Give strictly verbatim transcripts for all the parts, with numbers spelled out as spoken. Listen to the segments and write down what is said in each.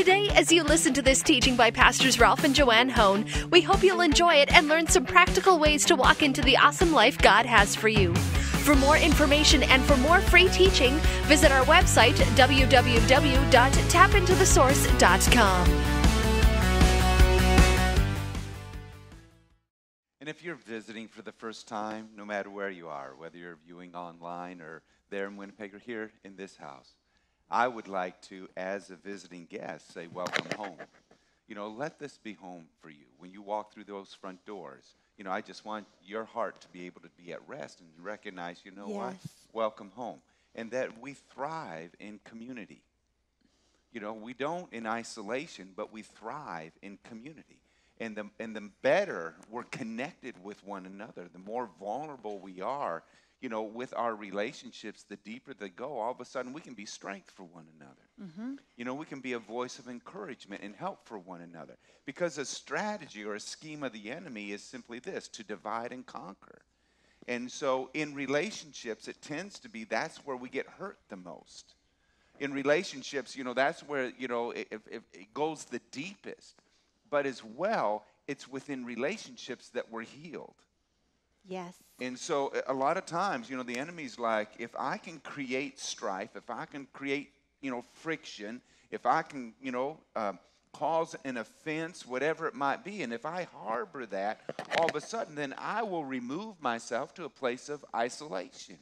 Today, as you listen to this teaching by Pastors Ralph and Joanne Hone, we hope you'll enjoy it and learn some practical ways to walk into the awesome life God has for you. For more information and for more free teaching, visit our website, w w w dot tap into the source dot com. And if you're visiting for the first time, no matter where you are, whether you're viewing online or there in Winnipeg or here in this house, I would like to, as a visiting guest, say welcome home. You know, let this be home for you. When you walk through those front doors, you know, I just want your heart to be able to be at rest and recognize, you know yes. what, welcome home. And that we thrive in community. You know, we don't in isolation, but we thrive in community. And the, and the better we're connected with one another, the more vulnerable we are, you know, with our relationships, the deeper they go, all of a sudden we can be strength for one another. Mm-hmm. You know, we can be a voice of encouragement and help for one another. Because a strategy or a scheme of the enemy is simply this, to divide and conquer. And so in relationships, it tends to be that's where we get hurt the most. In relationships, you know, that's where, you know, it, it, it goes the deepest. But as well, it's within relationships that we're healed. Yes. And so a lot of times, you know, the enemy's like, if I can create strife, if I can create, you know, friction, if I can, you know, um, cause an offense, whatever it might be, and if I harbor that, all of a sudden, then I will remove myself to a place of isolation.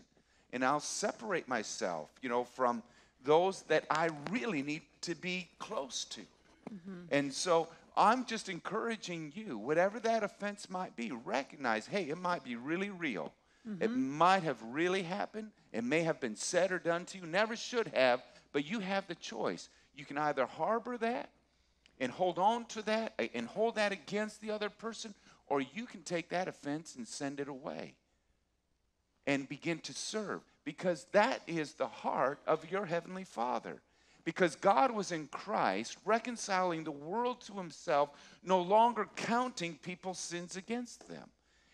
And I'll separate myself, you know, from those that I really need to be close to. Mm-hmm. And so I'm just encouraging you, whatever that offense might be, recognize, hey, it might be really real. Mm-hmm. It might have really happened. It may have been said or done to you. Never should have, but you have the choice. You can either harbor that and hold on to that and hold that against the other person, or you can take that offense and send it away and begin to serve, because that is the heart of your Heavenly Father. Because God was in Christ, reconciling the world to himself, no longer counting people's sins against them.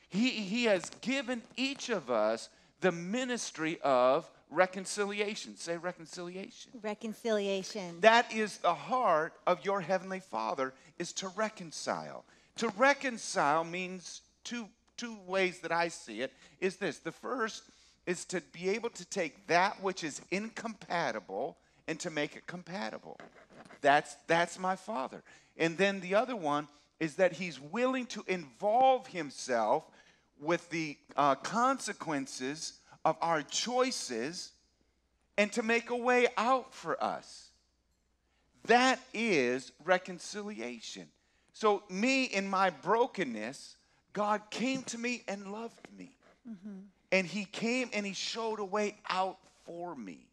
He, he has given each of us the ministry of reconciliation. Say reconciliation. Reconciliation. That is the heart of your Heavenly Father, is to reconcile. To reconcile means two, two ways that I see it is this. The first is to be able to take that which is incompatible and to make it compatible. That's, that's my Father. And then the other one is that he's willing to involve himself with the uh, consequences of our choices and to make a way out for us. That is reconciliation. So me in my brokenness, God came to me and loved me. Mm-hmm. And he came and he showed a way out for me.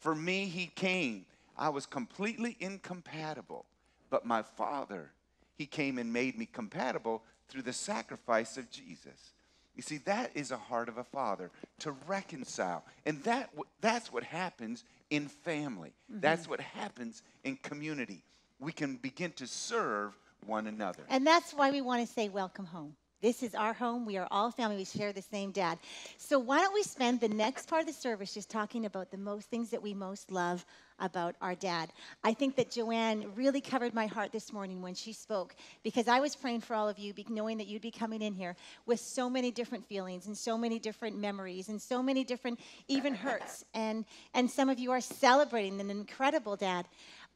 For me, he came. I was completely incompatible. But my Father, he came and made me compatible through the sacrifice of Jesus. You see, that is a heart of a father, to reconcile. And that that's what happens in family. Mm-hmm. That's what happens in community. We can begin to serve one another. And that's why we want to say welcome home. This is our home. We are all family. We share the same dad. So why don't we spend the next part of the service just talking about the most things that we most love about our dad. I think that Joanne really covered my heart this morning when she spoke, because I was praying for all of you, knowing that you'd be coming in here with so many different feelings and so many different memories and so many different even hurts. And, and some of you are celebrating an incredible dad,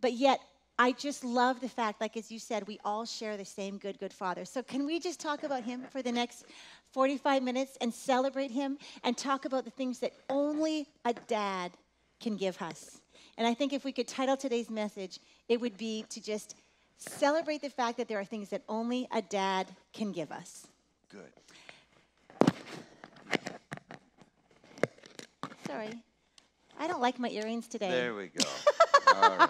but yet I just love the fact, like as you said, we all share the same good, good Father. So can we just talk about him for the next forty-five minutes and celebrate him and talk about the things that only a dad can give us? And I think if we could title today's message, it would be to just celebrate the fact that there are things that only a dad can give us. Good. Sorry. I don't like my earrings today. There we go. All right.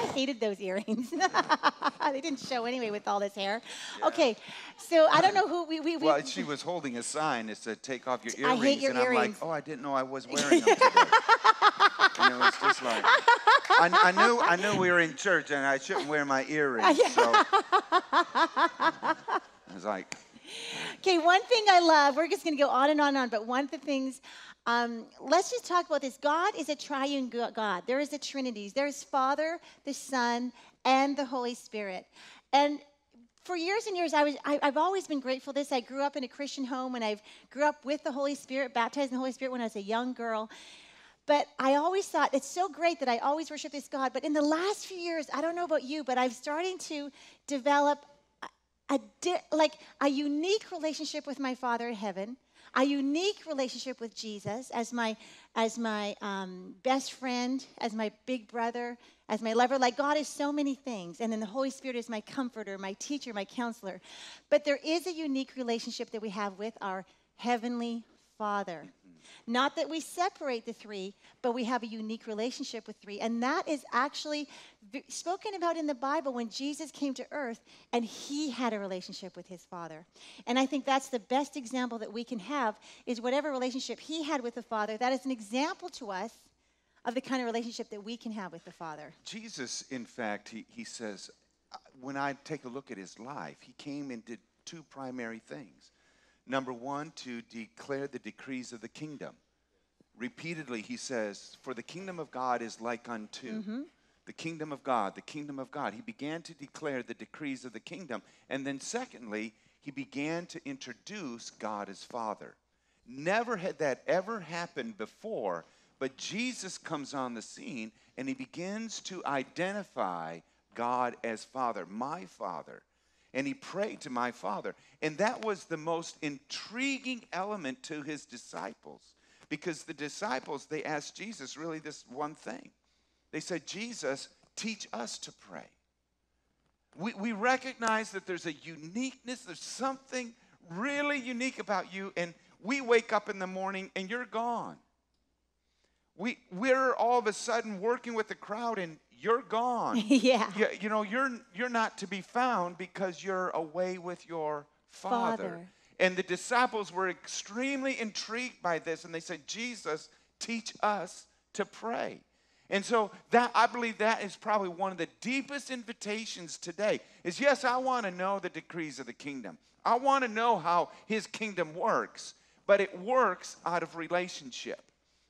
I hated those earrings. They didn't show anyway with all this hair. Yeah. Okay, so I don't know who we, we, we... Well, she was holding a sign that said, take off your earrings. I hate your and earrings. I'm like, oh, I didn't know I was wearing them today. And it was just like, I, I, knew, I knew we were in church and I shouldn't wear my earrings. So I was like... Okay, one thing I love, we're just going to go on and on and on, but one of the things Um, let's just talk about this. God is a triune God. There is a Trinity. There is Father, the Son, and the Holy Spirit. And for years and years, I was, I, I've always been grateful for this. I grew up in a Christian home, and I grew up with the Holy Spirit, baptized in the Holy Spirit when I was a young girl. But I always thought, it's so great that I always worship this God. But in the last few years, I don't know about you, but I'm starting to develop a, a di- like a unique relationship with my Father in heaven. A unique relationship with Jesus as my as my um, best friend, as my big brother, as my lover. Like, God is so many things. And then the Holy Spirit is my comforter, my teacher, my counselor. But there is a unique relationship that we have with our Heavenly Father. Not that we separate the three, but we have a unique relationship with three. And that is actually spoken about in the Bible when Jesus came to earth and he had a relationship with his Father. And I think that's the best example that we can have, is whatever relationship he had with the Father, that is an example to us of the kind of relationship that we can have with the Father. Jesus, in fact, he, he says, when I take a look at his life, he came and did two primary things. Number one, to declare the decrees of the kingdom. Repeatedly, he says, for the kingdom of God is like unto. Mm-hmm. The kingdom of God, the kingdom of God. He began to declare the decrees of the kingdom. And then secondly, he began to introduce God as Father. Never had that ever happened before, but Jesus comes on the scene and he begins to identify God as Father, my Father. And he prayed to my Father. And that was the most intriguing element to his disciples. Because the disciples, they asked Jesus really this one thing. They said, Jesus, teach us to pray. We, we recognize that there's a uniqueness. There's something really unique about you. And we wake up in the morning and you're gone. We, we're all of a sudden working with the crowd and you're gone. Yeah. You, you know, you're you're not to be found because you're away with your father. father. And the disciples were extremely intrigued by this. And they said, Jesus, teach us to pray. And so that I believe that is probably one of the deepest invitations today is, yes, I want to know the decrees of the kingdom. I want to know how his kingdom works. But it works out of relationship.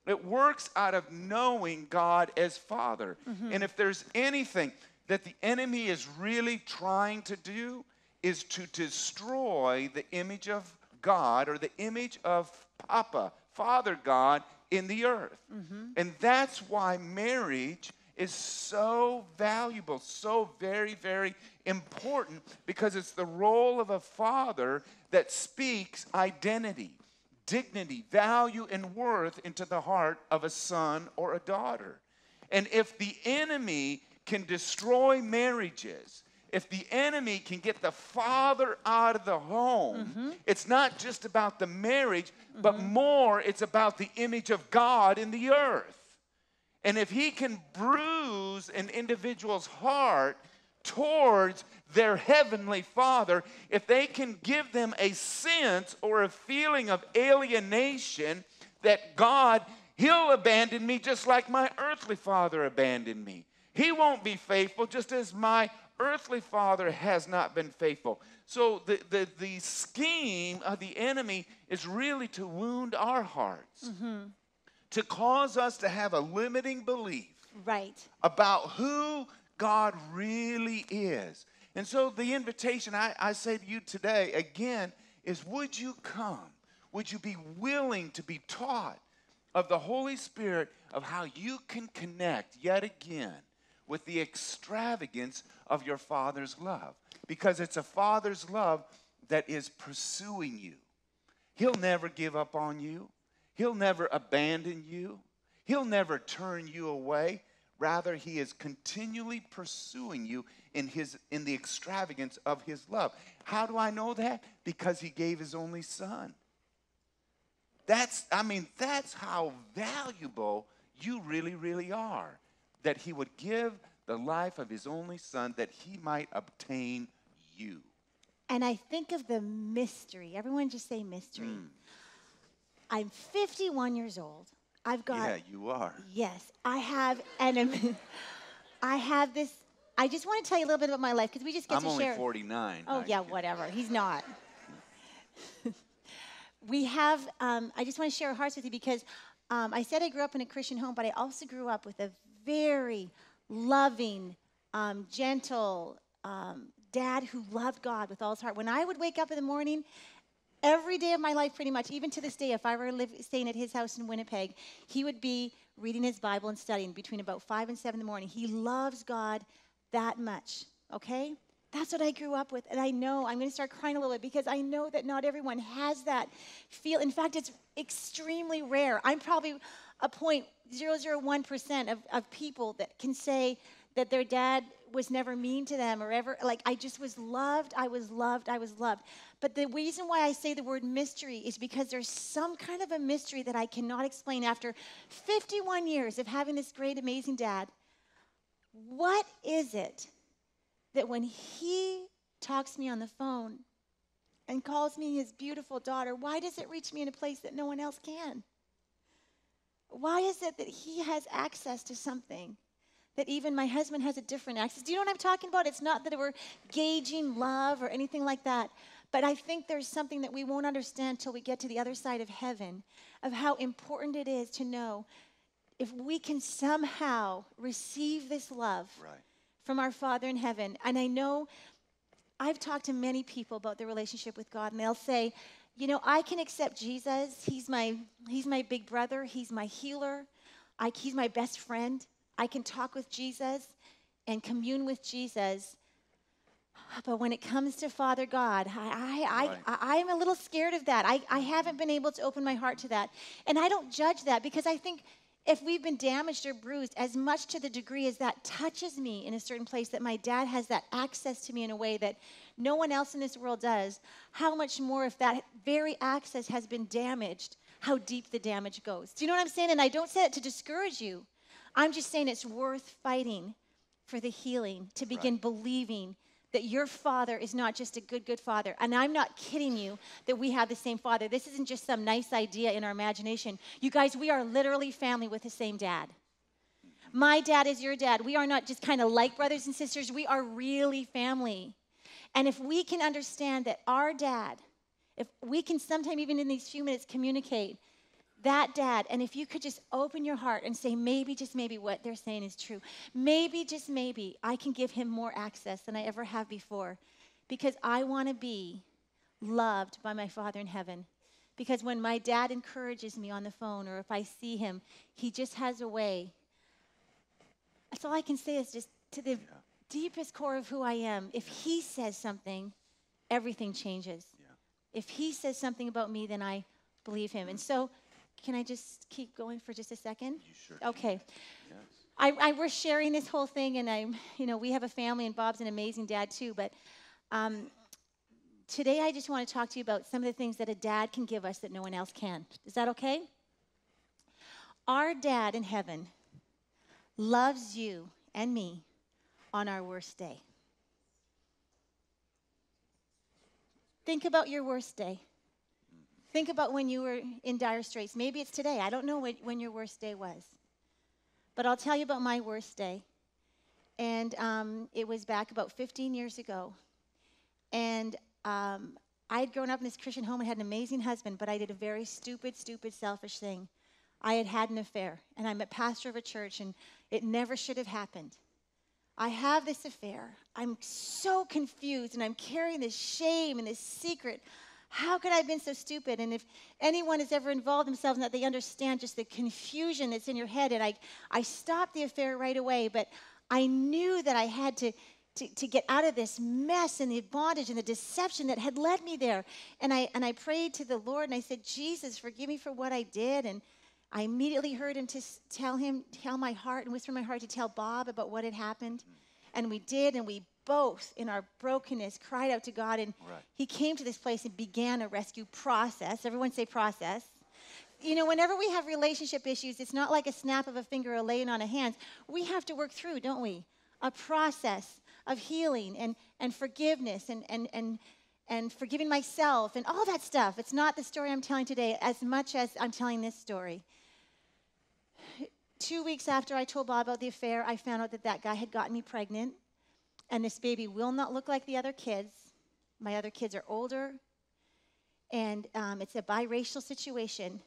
It works out of knowing God as Father. Mm-hmm. And if there's anything that the enemy is really trying to do is to destroy the image of God or the image of Papa, Father God, in the earth. Mm-hmm. And that's why marriage is so valuable, so very, very important, because it's the role of a father that speaks identity, dignity, value, and worth into the heart of a son or a daughter. And if the enemy can destroy marriages, if the enemy can get the father out of the home, mm-hmm. it's not just about the marriage, mm-hmm. but more it's about the image of God in the earth. And if he can bruise an individual's heart towards their heavenly Father, if they can give them a sense or a feeling of alienation that God, he'll abandon me just like my earthly father abandoned me. He won't be faithful just as my earthly father has not been faithful. So the, the, the scheme of the enemy is really to wound our hearts, mm-hmm. to cause us to have a limiting belief right. about who God really is. And so the invitation I, I say to you today, again, is would you come? Would you be willing to be taught of the Holy Spirit of how you can connect yet again with the extravagance of your Father's love? Because it's a Father's love that is pursuing you. He'll never give up on you. He'll never abandon you. He'll never turn you away. Rather, he is continually pursuing you in his in the extravagance of his love. How do I know that? Because he gave his only son. That's, I mean, that's how valuable you really, really are. That he would give the life of his only son that he might obtain you. And I think of the mystery. Everyone just say mystery. Mm. I'm fifty-one years old. I've got. Yeah, you are. Yes, I have, and I have this. I just want to tell you a little bit about my life because we just get I'm to share. I'm only forty-nine. Oh I yeah, guess. Whatever. He's not. We have. Um, I just want to share our hearts with you because Um, I said I grew up in a Christian home, but I also grew up with a very loving, um, gentle um, dad who loved God with all his heart. When I would wake up in the morning, every day of my life pretty much, even to this day, if I were live, staying at his house in Winnipeg, he would be reading his Bible and studying between about five and seven in the morning. He loves God that much, okay? That's what I grew up with, and I know I'm going to start crying a little bit because I know that not everyone has that feel. In fact, it's extremely rare. I'm probably a zero point zero zero one percent of, of people that can say that their dad was never mean to them or ever, like, I just was loved, I was loved, I was loved. But the reason why I say the word mystery is because there's some kind of a mystery that I cannot explain after fifty-one years of having this great, amazing dad. What is it that when he talks to me on the phone and calls me his beautiful daughter, why does it reach me in a place that no one else can? Why is it that he has access to something that even my husband has a different access? Do you know what I'm talking about? It's not that we're gauging love or anything like that, but I think there's something that we won't understand till we get to the other side of heaven, of how important it is to know if we can somehow receive this love right from our Father in heaven. And I know I've talked to many people about their relationship with God, and they'll say, you know, I can accept Jesus. He's my, he's my big brother. He's my healer. I, he's my best friend. I can talk with Jesus and commune with Jesus. But when it comes to Father God, I, I, right. I, I, I'm a little scared of that. I, I haven't been able to open my heart to that. And I don't judge that, because I think if we've been damaged or bruised, as much to the degree as that touches me in a certain place, that my dad has that access to me in a way that no one else in this world does, how much more if that very access has been damaged, how deep the damage goes. Do you know what I'm saying? And I don't say it to discourage you. I'm just saying it's worth fighting for the healing, to begin right. believing that your Father is not just a good, good Father. And I'm not kidding you that we have the same Father. This isn't just some nice idea in our imagination. You guys, we are literally family with the same dad. My dad is your dad. We are not just kind of like brothers and sisters. We are really family. And if we can understand that our dad, if we can sometime even in these few minutes communicate that dad, and if you could just open your heart and say, maybe, just maybe what they're saying is true. Maybe, just maybe, I can give him more access than I ever have before, because I want to be loved by my Father in heaven. Because when my dad encourages me on the phone, or if I see him, he just has a way. That's all I can say, is just to the yeah. deepest core of who I am. If he says something, everything changes. Yeah. If he says something about me, then I believe him. And so, can I just keep going for just a second? You sure can. Okay. Yes. I, I, we're sharing this whole thing, and I'm, you know, we have a family, and Bob's an amazing dad too. But um, today, I just want to talk to you about some of the things that a dad can give us that no one else can. Is that okay? Our dad in heaven loves you and me on our worst day. Think about your worst day. Think about when you were in dire straits. Maybe it's today. I don't know when, when your worst day was. But I'll tell you about my worst day. And um, it was back about fifteen years ago. And um, I had grown up in this Christian home and had an amazing husband, but I did a very stupid, stupid, selfish thing. I had had an affair, and I'm a pastor of a church, and it never should have happened. I have this affair. I'm so confused, and I'm carrying this shame and this secret. How could I have been so stupid? And if anyone has ever involved themselves in that, they understand just the confusion that's in your head. And I, I stopped the affair right away, but I knew that I had to, to, to get out of this mess and the bondage and the deception that had led me there. And I, and I prayed to the Lord, and I said, Jesus, forgive me for what I did. And I immediately heard him to tell him, tell my heart and whisper in my heart to tell Bob about what had happened. And we did, and we both in our brokenness cried out to God, and right. he came to this place and began a rescue process. Everyone say process. You know, whenever we have relationship issues, it's not like a snap of a finger or laying on of hands. We have to work through, don't we? A process of healing and, and forgiveness and, and, and, and forgiving myself and all that stuff. It's not the story I'm telling today as much as I'm telling this story. Two weeks after I told Bob about the affair, I found out that that guy had gotten me pregnant. And this baby will not look like the other kids. My other kids are older. And um, it's a biracial situation.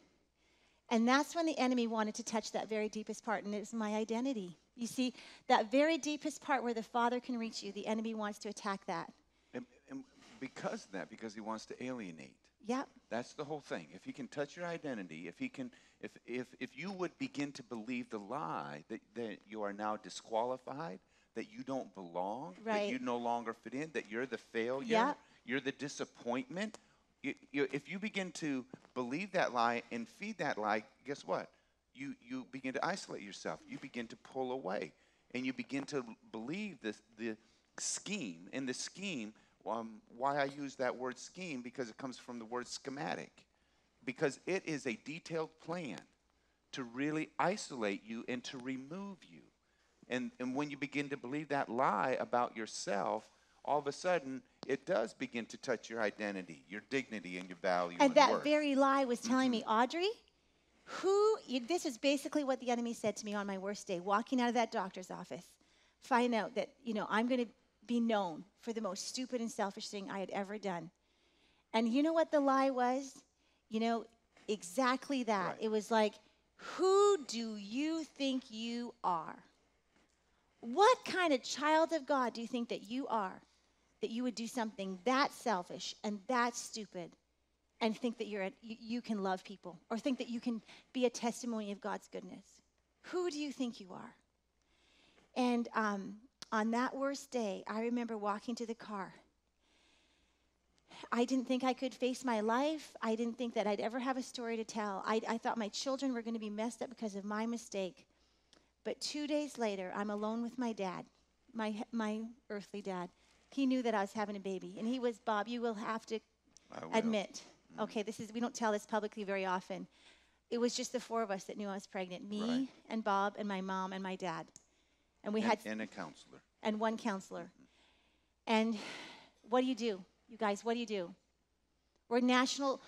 And that's when the enemy wanted to touch that very deepest part, and it's my identity. You see, that very deepest part where the Father can reach you, the enemy wants to attack that. And, and because of that, because he wants to alienate. Yep. That's the whole thing. If he can touch your identity, if he can, if if if you would begin to believe the lie that, that you are now disqualified, that you don't belong, right, that you no longer fit in, that you're the failure, yep, you're the disappointment. You, you, if you begin to believe that lie and feed that lie, guess what? You you begin to isolate yourself. You begin to pull away, and you begin to believe this the scheme. And the scheme, um, why I use that word scheme, because it comes from the word schematic, because it is a detailed plan to really isolate you and to remove you. And, and when you begin to believe that lie about yourself, all of a sudden, it does begin to touch your identity, your dignity, and your value. And, and that worth. Very lie was telling mm-hmm. me, Audrey, who, you, this is basically what the enemy said to me on my worst day, walking out of that doctor's office, find out that, you know, I'm going to be known for the most stupid and selfish thing I had ever done. And you know what the lie was? You know, exactly that. Right. It was like, who do you think you are? What kind of child of God do you think that you are, that you would do something that selfish and that stupid and think that you're a, you, you can love people or think that you can be a testimony of God's goodness? Who do you think you are? And um, on that worst day, I remember walking to the car. I didn't think I could face my life. I didn't think that I'd ever have a story to tell. I, I thought my children were going to be messed up because of my mistake. But two days later, I'm alone with my dad, my my earthly dad. He knew that I was having a baby, and he was, Bob, you will have to will. admit. Mm. Okay, this is we don't tell this publicly very often. It was just the four of us that knew I was pregnant, me right. and Bob and my mom and my dad. And we and, had and a counselor. And one counselor. Mm-hmm. And what do you do? You guys, what do you do? We're national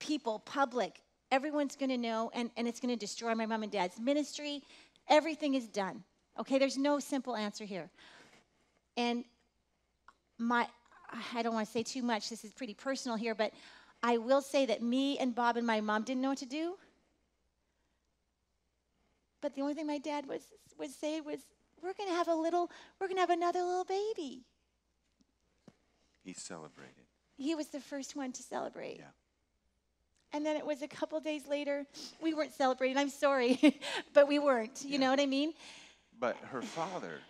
people, public. Everyone's going to know, and, and it's going to destroy my mom and dad's ministry. Everything is done. Okay, there's no simple answer here. And my, I don't want to say too much. This is pretty personal here, but I will say that me and Bob and my mom didn't know what to do. But the only thing my dad was would say was, "We're going to have a little. We're going to have another little baby." He celebrated. He was the first one to celebrate. Yeah. And then it was a couple days later, we weren't celebrating. I'm sorry, but we weren't. You yeah. know what I mean? But her father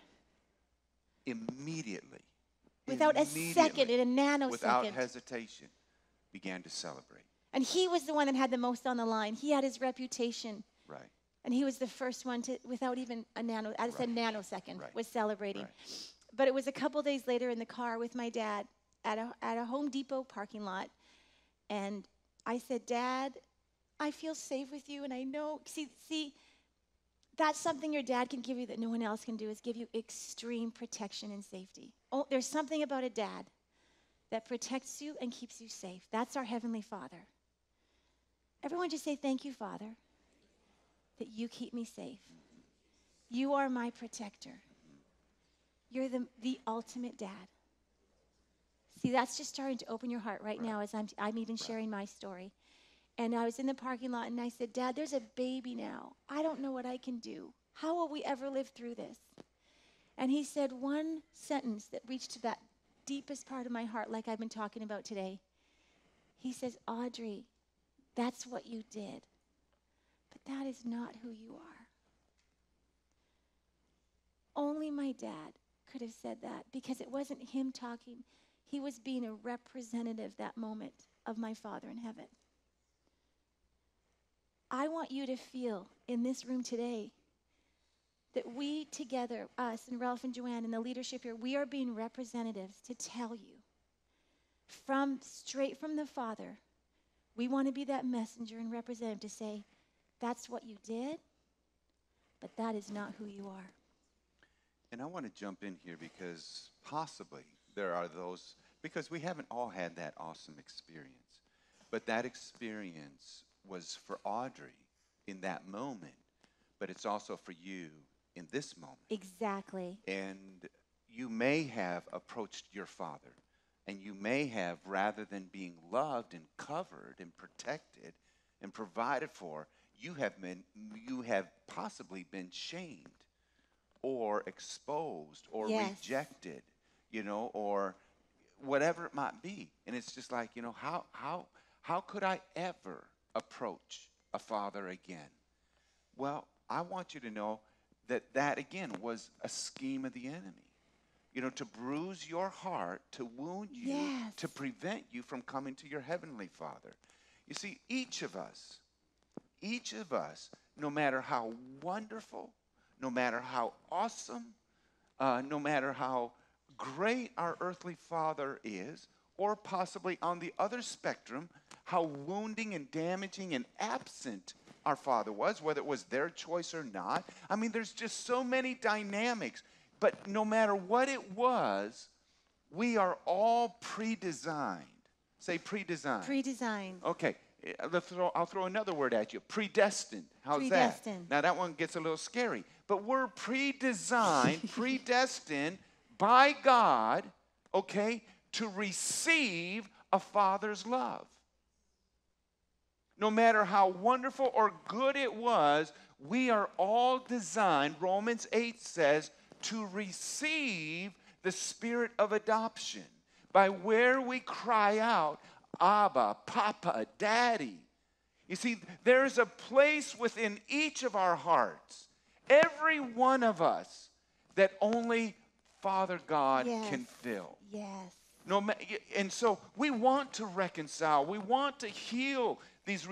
immediately, without immediately, a second, in a nanosecond, without hesitation, began to celebrate. And he was the one that had the most on the line. He had his reputation. Right. And he was the first one to, without even a nano, I said right. nanosecond, right. was celebrating. Right. But it was a couple days later in the car with my dad at a at a Home Depot parking lot, and I said, "Dad, I feel safe with you, and I know." See, see, that's something your dad can give you that no one else can do, is give you extreme protection and safety. Oh, there's something about a dad that protects you and keeps you safe. That's our Heavenly Father. Everyone just say, "Thank you, Father, that you keep me safe. You are my protector. You're the, the ultimate dad." See, that's just starting to open your heart right, right. now as I'm, I'm even right. sharing my story. And I was in the parking lot, and I said, "Dad, there's a baby now. I don't know what I can do. How will we ever live through this?" And he said one sentence that reached to that deepest part of my heart like I've been talking about today. He says, "Audrey, that's what you did, but that is not who you are." Only my dad could have said that, because it wasn't him talking. He was being a representative that moment of my Father in heaven. I want you to feel in this room today that we together, us and Ralph and Joanne and the leadership here, we are being representatives to tell you from straight from the Father. We want to be that messenger and representative to say, "That's what you did, but that is not who you are." And I want to jump in here because possibly there are those, because we haven't all had that awesome experience. But that experience was for Audrey in that moment, but it's also for you in this moment. Exactly. And you may have approached your father, and you may have, rather than being loved and covered and protected and provided for, you have been, you have possibly been shamed or exposed or yes. rejected, you know, or whatever it might be. And it's just like, you know, how how how could I ever approach a father again? Well, I want you to know that that, again, was a scheme of the enemy. You know, to bruise your heart, to wound you, yes. to prevent you from coming to your heavenly Father. You see, each of us, each of us, no matter how wonderful, no matter how awesome, uh, no matter how great our earthly Father is, or possibly on the other spectrum, how wounding and damaging and absent our Father was, whether it was their choice or not. I mean, there's just so many dynamics. But no matter what it was, we are all predesigned. Say predesigned. Predesigned. Okay. Let's throw, I'll throw another word at you. Predestined. How's predestined. that? Now, that one gets a little scary. But we're predesigned, predestined by God, okay, to receive a father's love. No matter how wonderful or good it was, we are all designed, Romans eight says, to receive the spirit of adoption, by where we cry out, Abba, Papa, Daddy. You see, there is a place within each of our hearts, every one of us, that only Father God yes. can fill. Yes. No, and so we want to reconcile. We want to heal these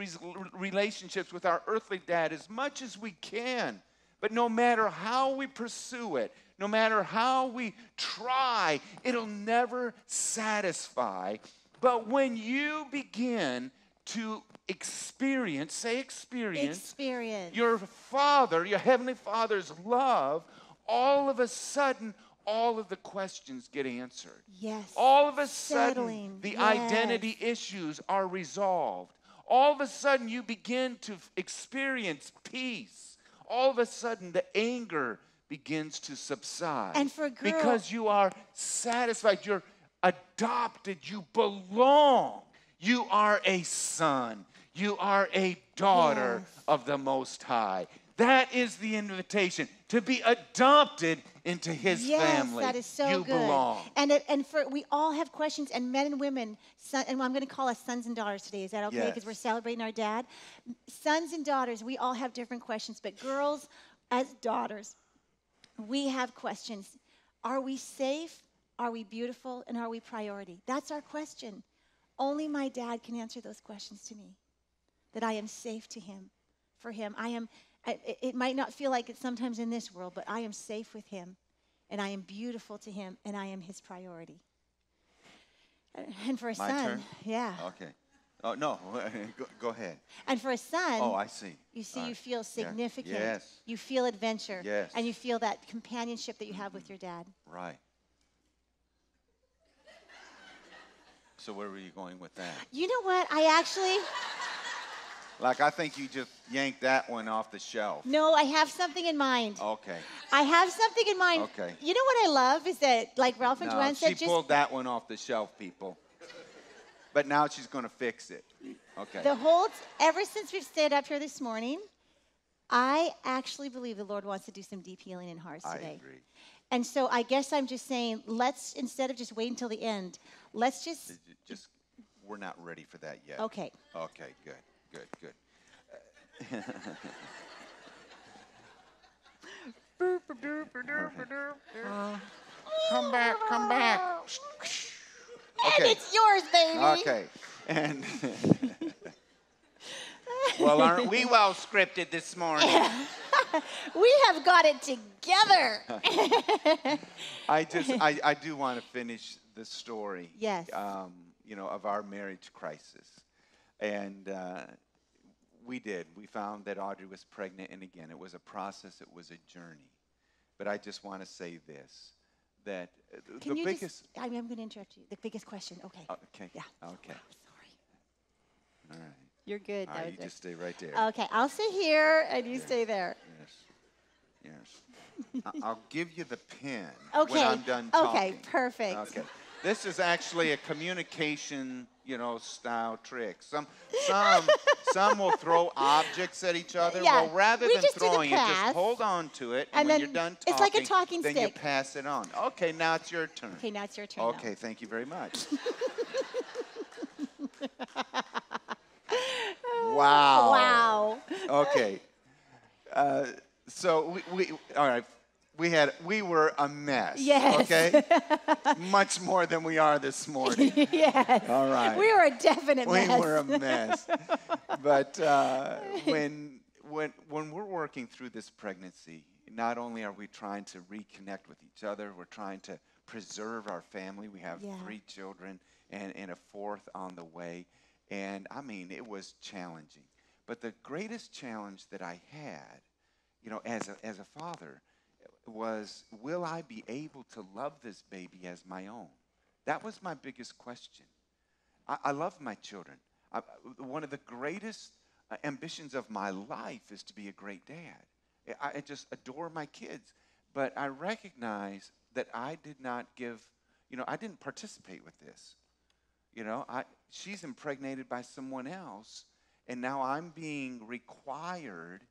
relationships with our earthly dad as much as we can. But no matter how we pursue it, no matter how we try, it'll never satisfy. But when you begin to experience, say experience, experience. your Father, your Heavenly Father's love, all of a sudden, all of the questions get answered. Yes. All of a Settling. sudden, the yes. identity issues are resolved. All of a sudden, you begin to experience peace. All of a sudden, the anger begins to subside. And for girls, because you are satisfied, you're adopted, you belong. You are a son. You are a daughter yes. of the Most High. That is the invitation, to be adopted into His yes, family. Yes, that is so you good. You belong. And, it, and for, we all have questions, and men and women, son, and I'm going to call us sons and daughters today. Is that okay? Because yes. we're celebrating our dad. Sons and daughters, we all have different questions, but girls as daughters, we have questions. Are we safe? Are we beautiful? And are we priority? That's our question. Only my dad can answer those questions to me, that I am safe to him, for him. I am... I, it might not feel like it sometimes in this world, but I am safe with him, and I am beautiful to him, and I am his priority. And for a My son, turn? yeah. Okay. Oh, no, go, go ahead. And for a son, oh, I see. you see, All you right. feel significant. Yeah. Yes. You feel adventure. Yes. And you feel that companionship that you have mm-hmm. with your dad. Right. So where were you going with that? You know what? I actually... Like, I think you just yanked that one off the shelf. No, I have something in mind. Okay. I have something in mind. Okay. You know what I love is that, like Ralph and no, Joanne said, just... she pulled that one off the shelf, people. But now she's going to fix it. Okay. The whole... T- ever since we've stayed up here this morning, I actually believe the Lord wants to do some deep healing in hearts today. I agree. And so I guess I'm just saying, let's, instead of just waiting until the end, let's just... Just, we're not ready for that yet. Okay. Okay, good. Good, good. uh, come back, come back. Okay. And it's yours, baby. Okay. And well, aren't we well scripted this morning? We have got it together. I just, I, I do want to finish the story. Yes. Um, you know, of our marriage crisis, and. Uh, We did. We found that Audrey was pregnant, and again, it was a process, it was a journey. But I just want to say this, that uh, Can the you biggest... Just, I mean, I'm going to interrupt you. The biggest question, okay. Oh, okay. Yeah. Okay. Wow, sorry. All right. You're good. All right, you just stay right there. Okay, I'll stay here, and you yes. stay there. Yes, yes. I'll give you the pen okay. when I'm done talking. Okay, perfect. Okay. This is actually a communication, you know, style trick. Some, some, some will throw objects at each other. Yeah. Well, rather we than throwing it, just hold on to it, and, and when you're done talking, it's like a talking then stick. You pass it on. Okay, now it's your turn. Okay, now it's your turn. Okay, now. Thank you very much. Wow. Wow. Okay. Uh, so we, we all right. We had we were a mess. Yes. Okay. Much more than we are this morning. Yes. All right. We were a definite mess. We were a mess. But uh, when when when we're working through this pregnancy, not only are we trying to reconnect with each other, we're trying to preserve our family. We have yeah. three children and, and a fourth on the way. And I mean, it was challenging. But the greatest challenge that I had, you know, as a, as a father, was will I be able to love this baby as my own? That was my biggest question. I, I love my children. I, one of the greatest ambitions of my life is to be a great dad. I, I just adore my kids. But I recognize that I did not give, you know, I didn't participate with this. You know, I, she's impregnated by someone else, and now I'm being required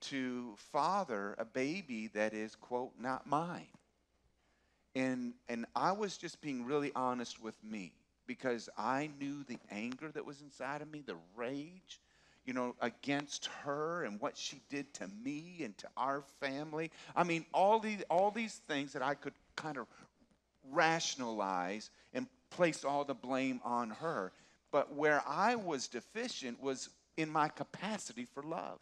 to father a baby that is, quote, not mine. And, and I was just being really honest with me because I knew the anger that was inside of me, the rage, you know, against her and what she did to me and to our family. I mean, all these, all these things that I could kind of rationalize and place all the blame on her. But where I was deficient was in my capacity for love.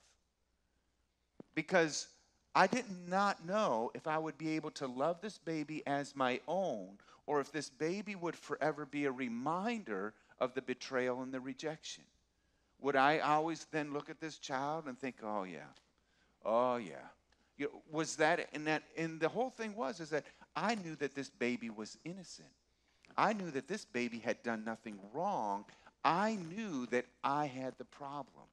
Because I did not know if I would be able to love this baby as my own, or if this baby would forever be a reminder of the betrayal and the rejection. Would I always then look at this child and think, oh yeah, oh yeah. You know, was that, and that, and the whole thing was, is that I knew that this baby was innocent. I knew that this baby had done nothing wrong. I knew that I had the problem.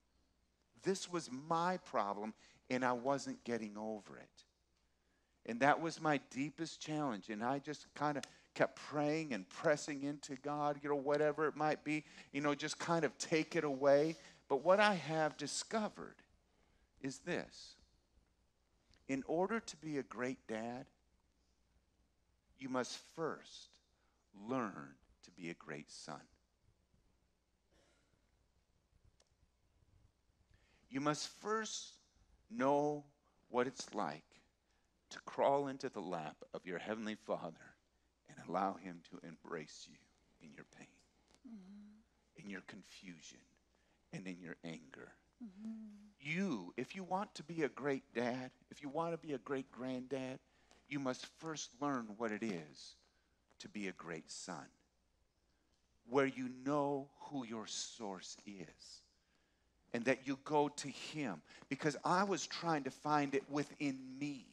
This was my problem. And I wasn't getting over it. And that was my deepest challenge. And I just kind of kept praying and pressing into God, you know, whatever it might be, you know, just kind of take it away. But what I have discovered is this. In order to be a great dad, you must first learn to be a great son. You must first know what it's like to crawl into the lap of your Heavenly Father and allow Him to embrace you in your pain, mm-hmm. in your confusion, and in your anger. Mm-hmm. You, if you want to be a great dad, if you want to be a great granddad, you must first learn what it is to be a great son, where you know who your source is. And that you go to Him. Because I was trying to find it within me.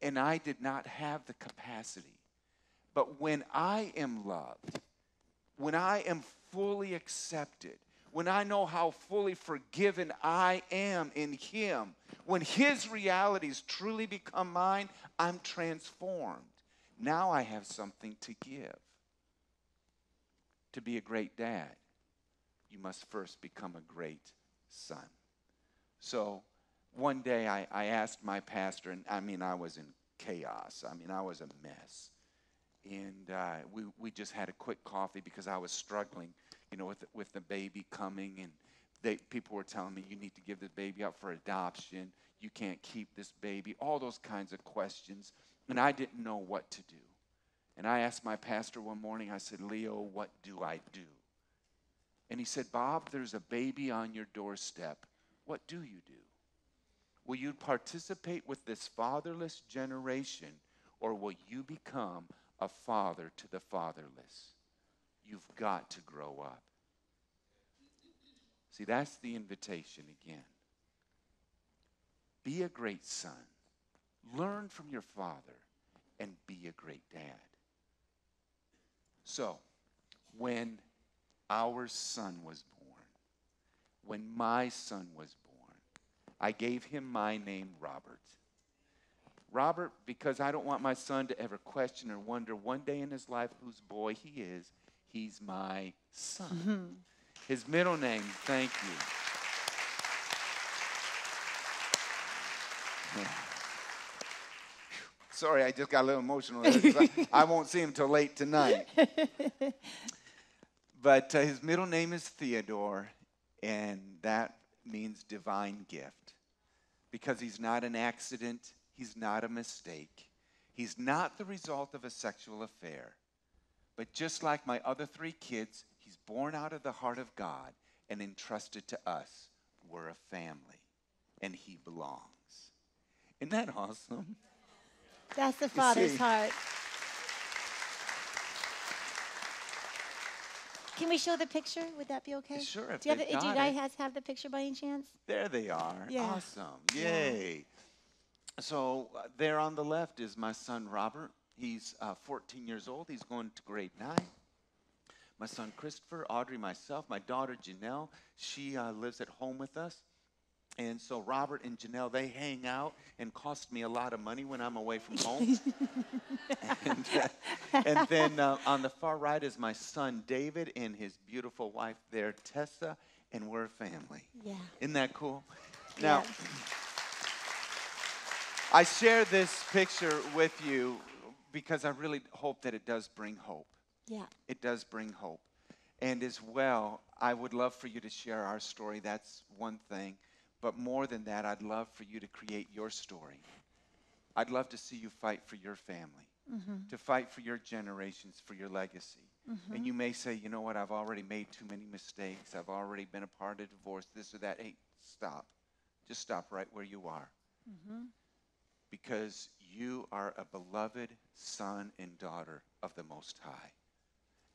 And I did not have the capacity. But when I am loved, when I am fully accepted, when I know how fully forgiven I am in Him, when His realities truly become mine, I'm transformed. Now I have something to give. To be a great dad, you must first become a great son. So one day I, I asked my pastor, and I mean, I was in chaos. I mean, I was a mess. And uh, we, we just had a quick coffee because I was struggling, you know, with, with the baby coming. And they, people were telling me, you need to give this baby up for adoption. You can't keep this baby. All those kinds of questions. And I didn't know what to do. And I asked my pastor one morning, I said, Leo, what do I do? And he said, Bob, there's a baby on your doorstep. What do you do? Will you participate with this fatherless generation, or will you become a father to the fatherless? You've got to grow up. See, that's the invitation again. Be a great son. Learn from your father and be a great dad. So, when our son was born, when my son was born, I gave him my name, Robert. Robert, because I don't want my son to ever question or wonder one day in his life whose boy he is, he's my son. Mm-hmm. His middle name, thank you. Sorry, I just got a little emotional. I, I won't see him till late tonight. But uh, his middle name is Theodore, and that means divine gift. Because he's not an accident, he's not a mistake, he's not the result of a sexual affair. But just like my other three kids, he's born out of the heart of God and entrusted to us. We're a family, and he belongs. Isn't that awesome? That's the Father's heart. Can we show the picture? Would that be okay? Sure. If do you have, got do you guys it. have the picture by any chance? There they are. Yeah. Awesome. Yay. Yeah. So uh, there on the left is my son, Robert. He's uh, fourteen years old. He's going to grade nine. My son, Christopher, Audrey, myself, my daughter, Janelle. She uh, lives at home with us. And so Robert and Janelle, they hang out and cost me a lot of money when I'm away from home. and, uh, and then uh, on the far right is my son, David, and his beautiful wife there, Tessa, and we're a family. Yeah. Isn't that cool? Now, yeah. I share this picture with you because I really hope that it does bring hope. Yeah. It does bring hope. And as well, I would love for you to share our story. That's one thing. But more than that, I'd love for you to create your story. I'd love to see you fight for your family, mm-hmm. to fight for your generations, for your legacy. Mm-hmm. And you may say, you know what, I've already made too many mistakes. I've already been a part of divorce, this or that. Hey, stop. Just stop right where you are. Mm-hmm. Because you are a beloved son and daughter of the Most High.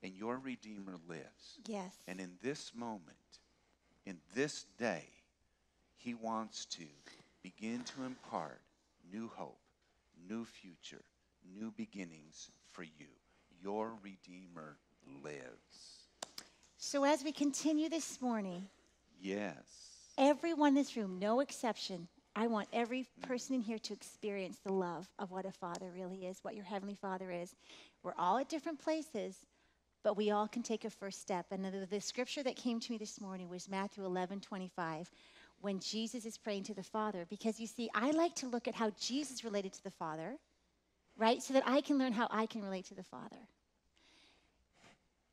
And your Redeemer lives. Yes. And in this moment, in this day, he wants to begin to impart new hope, new future, new beginnings for you. Your Redeemer lives. So as we continue this morning, yes, everyone in this room, no exception, I want every person in here to experience the love of what a father really is, what your Heavenly Father is. We're all at different places, but we all can take a first step. And the, the scripture that came to me this morning was Matthew eleven twenty-five. When Jesus is praying to the Father, because you see, I like to look at how Jesus related to the Father, right? So that I can learn how I can relate to the Father.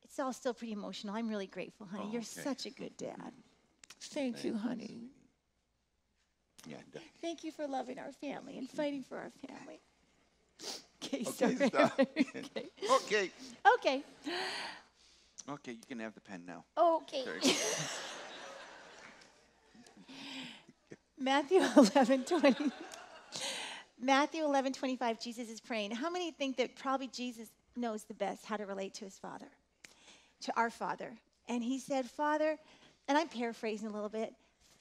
It's all still pretty emotional. I'm really grateful, honey. Oh, You're okay. such a good dad. Thank, Thank you, honey. Yeah, Thank you for loving our family and fighting for our family. Okay, okay, sorry. Stop. okay. okay. Okay. Okay, you can have the pen now. Okay. Matthew eleven twenty. Matthew eleven twenty-five, Jesus is praying. How many think that probably Jesus knows the best how to relate to his Father, to our Father? And he said, Father, and I'm paraphrasing a little bit,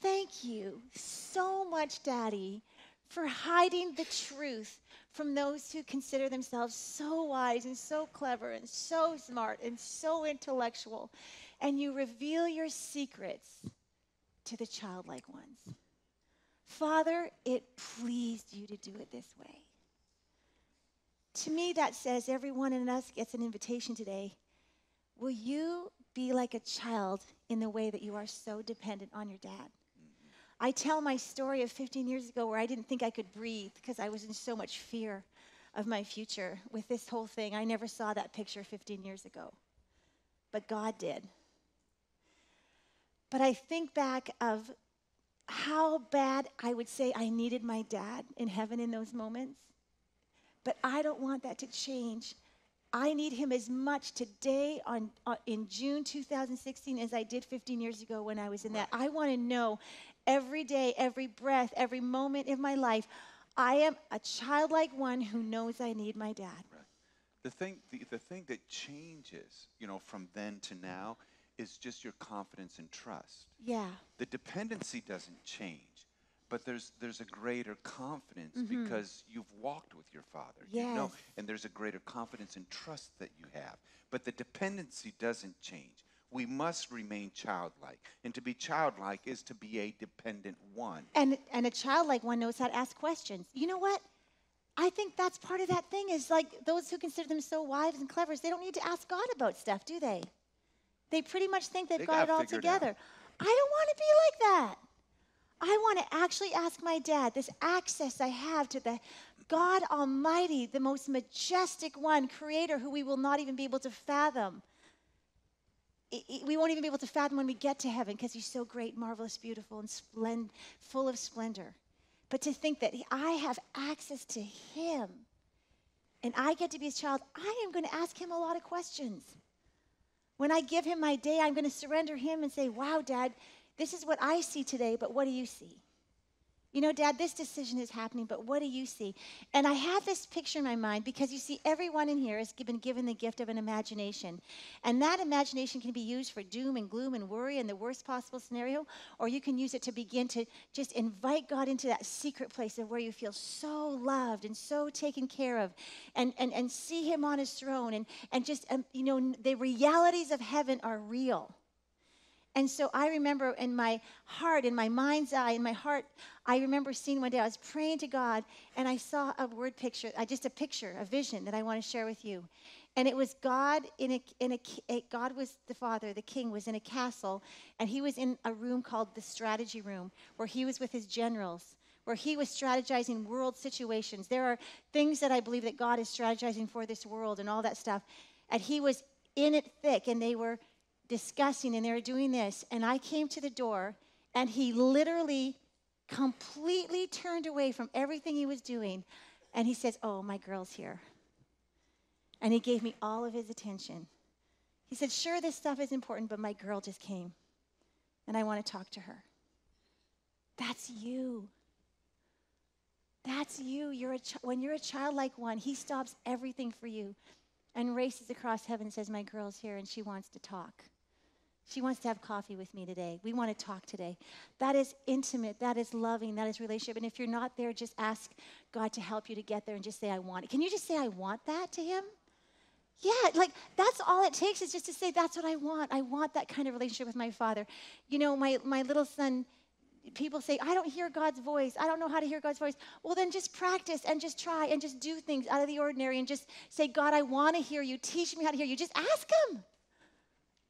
thank you so much, Daddy, for hiding the truth from those who consider themselves so wise and so clever and so smart and so intellectual. And you reveal your secrets to the childlike ones. Father, it pleased you to do it this way. To me, that says everyone in us gets an invitation today. Will you be like a child in the way that you are so dependent on your dad? I tell my story of fifteen years ago where I didn't think I could breathe because I was in so much fear of my future with this whole thing. I never saw that picture fifteen years ago, but God did. But I think back of how bad I would say I needed my dad in heaven in those moments. But I don't want that to change. I need him as much today on, on in June two thousand sixteen as I did fifteen years ago when I was in that. I want to know every day, every breath, every moment of my life, I am a childlike one who knows I need my dad. Right. The thing, the, the thing that changes, you know, from then to now is just your confidence and trust. Yeah. The dependency doesn't change, but there's there's a greater confidence mm-hmm. because you've walked with your Father. Yes. You know, and there's a greater confidence and trust that you have. But the dependency doesn't change. We must remain childlike. And to be childlike is to be a dependent one. And and a childlike one knows how to ask questions. You know what? I think that's part of that thing is like those who consider them so wise and clever, they don't need to ask God about stuff, do they? They pretty much think they've they got, got it all together. Out. I don't want to be like that. I want to actually ask my dad, this access I have to the God Almighty, the most majestic one, creator who we will not even be able to fathom. We won't even be able to fathom when we get to heaven because he's so great, marvelous, beautiful, and splend- full of splendor. But to think that I have access to him and I get to be his child, I am going to ask him a lot of questions. When I give him my day, I'm going to surrender him and say, wow, Dad, this is what I see today, but what do you see? You know, Dad, this decision is happening, but what do you see? And I have this picture in my mind because you see everyone in here has been given the gift of an imagination. And that imagination can be used for doom and gloom and worry and the worst possible scenario, or you can use it to begin to just invite God into that secret place of where you feel so loved and so taken care of and, and, and see him on his throne. And, and just, um, you know, the realities of heaven are real. And so I remember in my heart, in my mind's eye, in my heart, I remember seeing one day, I was praying to God, and I saw a word picture, just a picture, a vision that I want to share with you. And it was God in a, in a, a God was the Father, the King was in a castle, and he was in a room called the strategy room, where he was with his generals, where he was strategizing world situations. There are things that I believe that God is strategizing for this world and all that stuff. And he was in it thick, and they were discussing, and they were doing this, and I came to the door, and he literally completely turned away from everything he was doing, and he says, oh, my girl's here. And he gave me all of his attention. He said, sure, this stuff is important, but my girl just came, and I want to talk to her. That's you. That's you. You're a ch- when you're a childlike one, he stops everything for you and races across heaven and says, my girl's here, and she wants to talk. She wants to have coffee with me today. We want to talk today. That is intimate. That is loving. That is relationship. And if you're not there, just ask God to help you to get there and just say, I want it. Can you just say, I want that to him? Yeah, like that's all it takes is just to say, that's what I want. I want that kind of relationship with my Father. You know, my, my little son, people say, I don't hear God's voice. I don't know how to hear God's voice. Well, then just practice and just try and just do things out of the ordinary and just say, God, I want to hear you. Teach me how to hear you. Just ask him.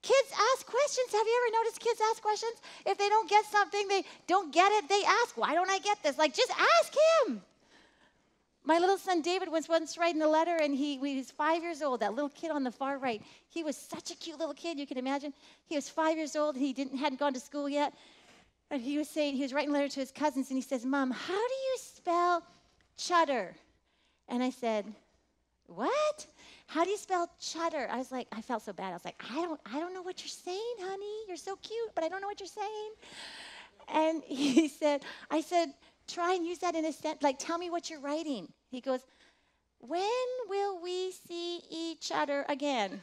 Kids ask questions. Have you ever noticed kids ask questions? If they don't get something, they don't get it, they ask, why don't I get this? Like, just ask him. My little son David was once writing a letter, and he, he was five years old, that little kid on the far right. He was such a cute little kid, you can imagine. He was five years old, he didn't hadn't gone to school yet. And he was saying, he was writing a letter to his cousins, and he says, Mom, how do you spell chutter? And I said, what? How do you spell chutter? I was like, I felt so bad. I was like, I don't, I don't know what you're saying, honey. You're so cute, but I don't know what you're saying. And he said, I said, try and use that in a sentence. Like, tell me what you're writing. He goes, when will we see each other again?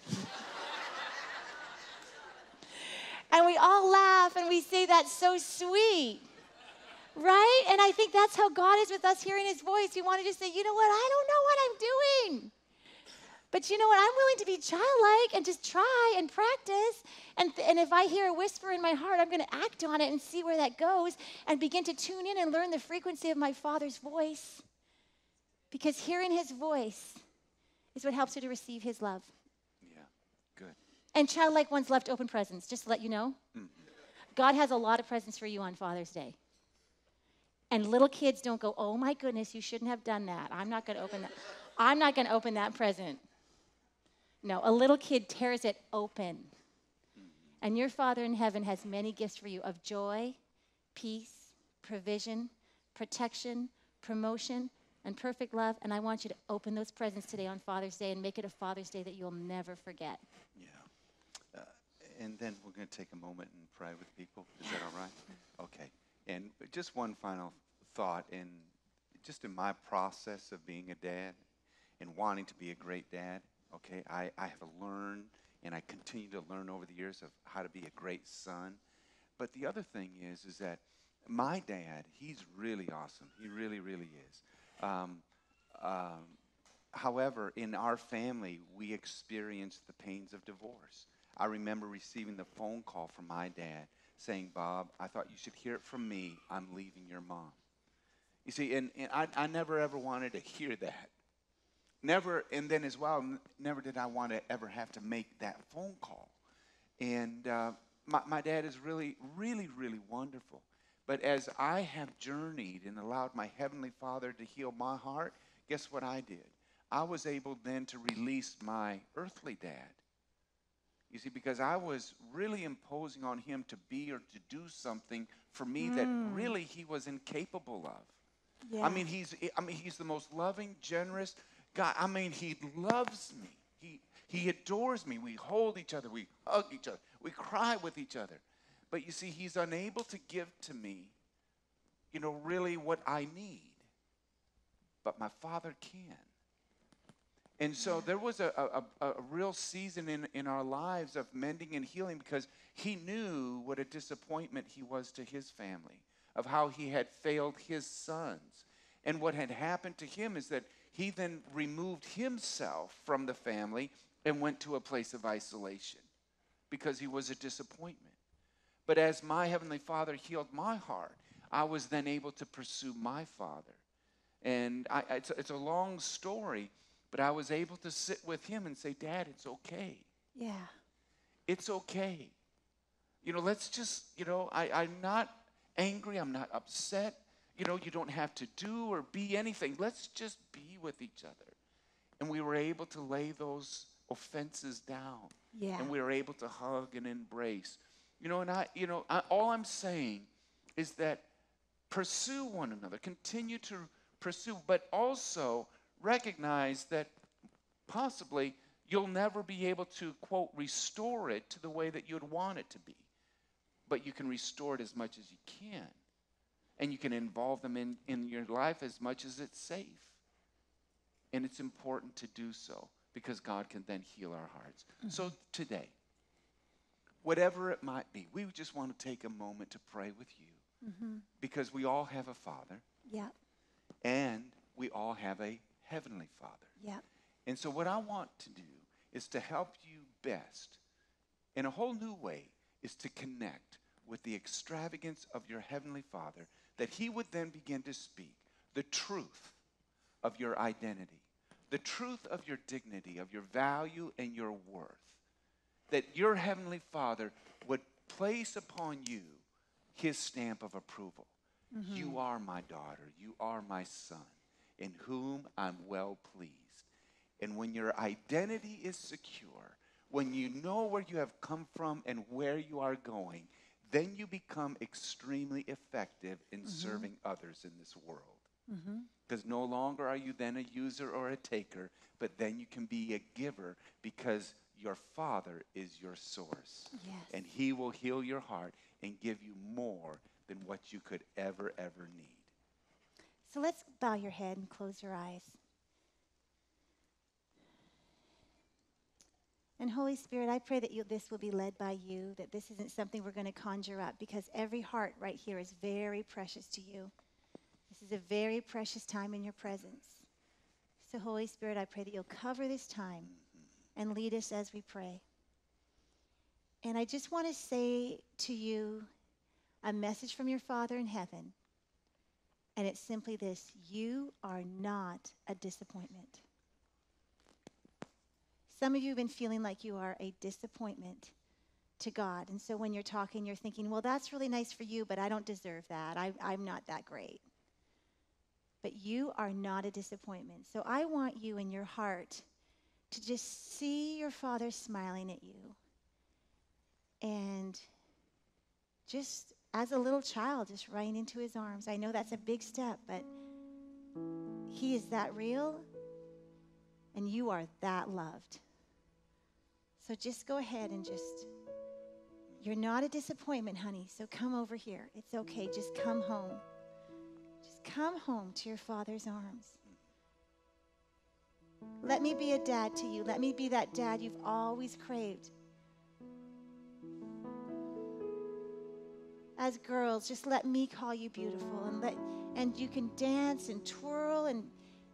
And we all laugh and we say, that's so sweet. Right? And I think that's how God is with us hearing his voice. We want to just say, you know what? I don't know what I'm doing. But you know what? I'm willing to be childlike and just try and practice. And, th- and if I hear a whisper in my heart, I'm going to act on it and see where that goes and begin to tune in and learn the frequency of my Father's voice. Because hearing his voice is what helps you to receive his love. Yeah, good. And childlike ones left open presents, just to let you know. Mm-hmm. God has a lot of presents for you on Father's Day. And little kids don't go, oh my goodness, you shouldn't have done that. I'm not going to open that. I'm not going to open that present. No, a little kid tears it open. And your Father in heaven has many gifts for you of joy, peace, provision, protection, promotion, and perfect love. And I want you to open those presents today on Father's Day and make it a Father's Day that you'll never forget. Yeah. Uh, and then we're going to take a moment and pray with people. Is yeah. that all right? Okay. And just one final thought. In just in my process of being a dad and wanting to be a great dad, okay, I, I have learned, and I continue to learn over the years of how to be a great son. But the other thing is, is that my dad, he's really awesome. He really, really is. Um, um, however, in our family, we experienced the pains of divorce. I remember receiving the phone call from my dad saying, Bob, I thought you should hear it from me. I'm leaving your mom. You see, and, and I, I never ever wanted to hear that. Never, and then as well, never did I want to ever have to make that phone call. And uh, my, my dad is really, really, really wonderful. But as I have journeyed and allowed my Heavenly Father to heal my heart, guess what I did? I was able then to release my earthly dad. You see, because I was really imposing on him to be or to do something for me mm. that really he was incapable of. Yeah. I mean, he's I mean, he's the most loving, generous God. I mean, he loves me. He he adores me. We hold each other. We hug each other. We cry with each other. But you see, he's unable to give to me, you know, really what I need. But my Father can. And so there was a, a, a real season in, in our lives of mending and healing, because he knew what a disappointment he was to his family, of how he had failed his sons. And what had happened to him is that he then removed himself from the family and went to a place of isolation because he was a disappointment. But as my Heavenly Father healed my heart, I was then able to pursue my father. And I, it's, it's a long story. But I was able to sit with him and say, Dad, it's okay. Yeah. It's okay. You know, let's just, you know, I, I'm not angry. I'm not upset. You know, you don't have to do or be anything. Let's just be with each other. And we were able to lay those offenses down. Yeah. And we were able to hug and embrace. You know, and I, you know, I, all I'm saying is that pursue one another. Continue to pursue, but also recognize that possibly you'll never be able to, quote, restore it to the way that you'd want it to be. But you can restore it as much as you can. And you can involve them in, in your life as much as it's safe. And it's important to do so, because God can then heal our hearts. Mm-hmm. So today, whatever it might be, we just want to take a moment to pray with you. Mm-hmm. Because we all have a Father. Yeah. And we all have a Heavenly Father. Yeah. And so what I want to do is to help you best in a whole new way, is to connect with the extravagance of your Heavenly Father, that he would then begin to speak the truth of your identity, the truth of your dignity, of your value and your worth, that your Heavenly Father would place upon you his stamp of approval. Mm-hmm. You are my daughter. You are my son, in whom I'm well pleased. And when your identity is secure, when you know where you have come from and where you are going, then you become extremely effective in mm-hmm. serving others in this world. Because mm-hmm. no longer are you then a user or a taker, but then you can be a giver, because your Father is your source. Yes. And he will heal your heart and give you more than what you could ever, ever need. So let's bow your head and close your eyes. And Holy Spirit, I pray that you, this will be led by you, that this isn't something we're going to conjure up, because every heart right here is very precious to you. This is a very precious time in your presence. So Holy Spirit, I pray that you'll cover this time and lead us as we pray. And I just want to say to you a message from your Father in heaven. And it's simply this: you are not a disappointment. Some of you have been feeling like you are a disappointment to God. And so when you're talking, you're thinking, well, that's really nice for you, but I don't deserve that. I, I'm not that great. But you are not a disappointment. So I want you in your heart to just see your Father smiling at you. And just as a little child, just running into his arms. I know that's a big step, but he is that real, and you are that loved. So just go ahead and just, you're not a disappointment, honey, so come over here. It's okay, just come home. Just come home to your Father's arms. Let me be a dad to you. Let me be that dad you've always craved. As girls, just let me call you beautiful, and let and you can dance and twirl and,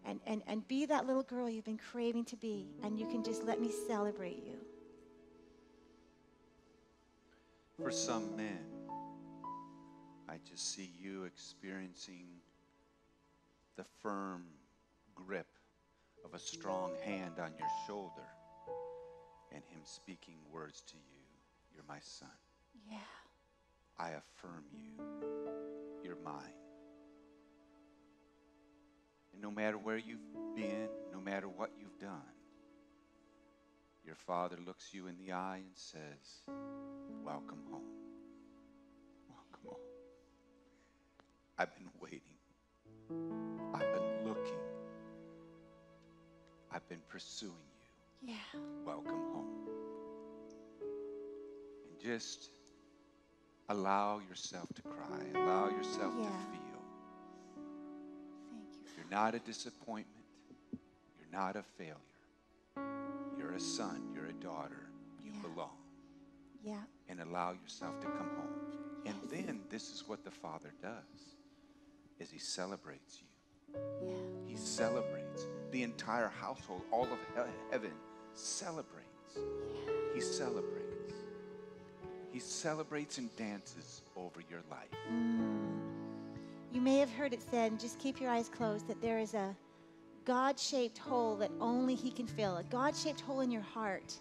and, and, and be that little girl you've been craving to be, and you can just let me celebrate you. For some men, I just see you experiencing the firm grip of a strong hand on your shoulder and him speaking words to you. You're my son. Yeah. I affirm you. You're mine. And no matter where you've been, no matter what you've done, your father looks you in the eye and says, welcome home. Welcome home. I've been waiting. I've been looking. I've been pursuing you. Yeah. Welcome home. And just allow yourself to cry. Allow yourself yeah. to feel. Thank you. You're not a disappointment. You're not a failure. You're a son. You're a daughter. You yeah. belong. Yeah. And allow yourself to come home. Yes. And then this is what the Father does, is he celebrates you. Yeah. He celebrates. The entire household, all of heaven celebrates. Yeah. He celebrates. He celebrates and dances over your life. Mm. You may have heard it said, and just keep your eyes closed, that there is a God-shaped hole that only he can fill, a God-shaped hole in your heart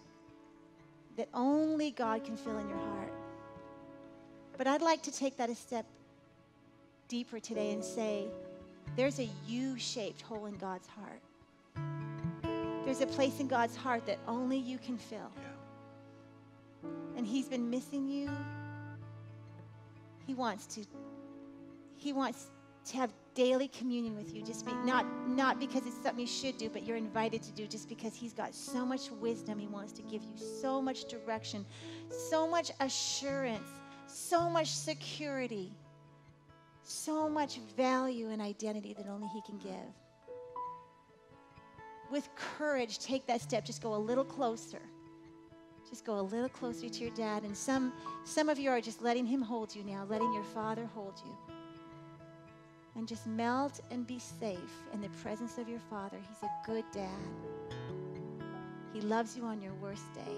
that only God can fill in your heart. But I'd like to take that a step deeper today and say, there's a U-shaped hole in God's heart. There's a place in God's heart that only you can fill. Yeah. And he's been missing you. He wants to, he wants to have daily communion with you. Just be, not, not because it's something you should do, but you're invited to do, just because he's got so much wisdom. He wants to give you so much direction, so much assurance, so much security, so much value and identity that only he can give. With courage, take that step. Just go a little closer. Just go a little closer to your dad. And some, some of you are just letting him hold you now, letting your father hold you. And just melt and be safe in the presence of your father. He's a good dad. He loves you on your worst day.